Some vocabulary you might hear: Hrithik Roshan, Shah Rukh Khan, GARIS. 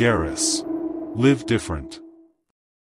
GARIS. Live different.